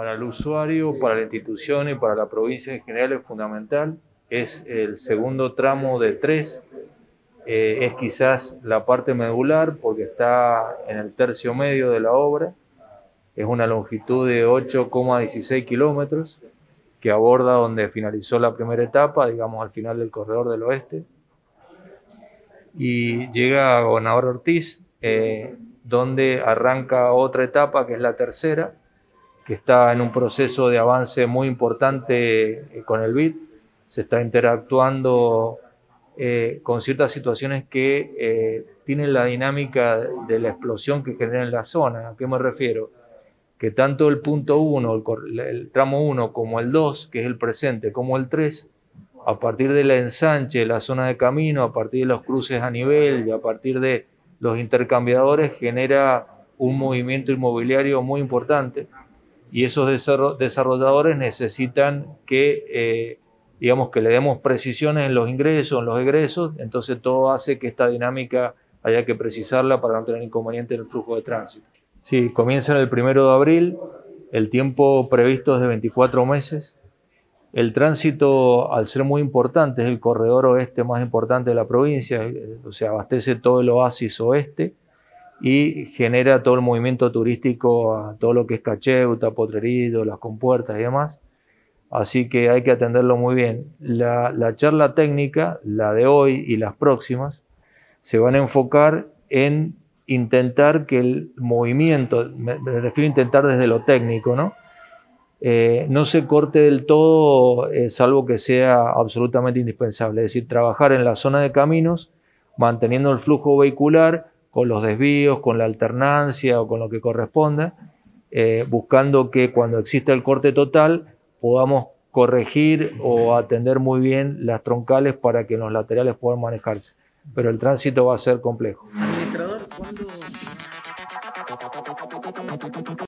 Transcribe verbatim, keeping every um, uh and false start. para el usuario, para la institución y para la provincia en general es fundamental. Es el segundo tramo de tres, eh, es quizás la parte medular porque está en el tercio medio de la obra. Es una longitud de ocho coma dieciséis kilómetros que aborda donde finalizó la primera etapa, digamos al final del corredor del oeste. Y llega a Gobernador Ortiz, eh, donde arranca otra etapa que es la tercera, que está en un proceso de avance muy importante con el B I D. Se está interactuando eh, con ciertas situaciones que eh, tienen la dinámica de la explosión que genera en la zona. ¿A qué me refiero? Que tanto el punto uno, el, el tramo uno, como el dos, que es el presente, como el tres, a partir del ensanche, la zona de camino, a partir de los cruces a nivel y a partir de los intercambiadores, genera un movimiento inmobiliario muy importante. Y esos desarrolladores necesitan que, eh, digamos, que le demos precisiones en los ingresos, en los egresos. Entonces todo hace que esta dinámica haya que precisarla para no tener inconveniente en el flujo de tránsito. Sí, comienza el primero de abril, el tiempo previsto es de veinticuatro meses. El tránsito, al ser muy importante, es el corredor oeste más importante de la provincia, o sea, abastece todo el oasis oeste y genera todo el movimiento turístico a todo lo que es Cacheuta, Potrerillos, las compuertas y demás. Así que hay que atenderlo muy bien. La, la charla técnica, la de hoy y las próximas, se van a enfocar en intentar que el movimiento, me refiero a intentar desde lo técnico, ¿no? Eh, no se corte del todo, eh, salvo que sea absolutamente indispensable. Es decir, trabajar en la zona de caminos, manteniendo el flujo vehicular, con los desvíos, con la alternancia o con lo que corresponda, eh, buscando que cuando exista el corte total podamos corregir o atender muy bien las troncales para que los laterales puedan manejarse. Pero el tránsito va a ser complejo.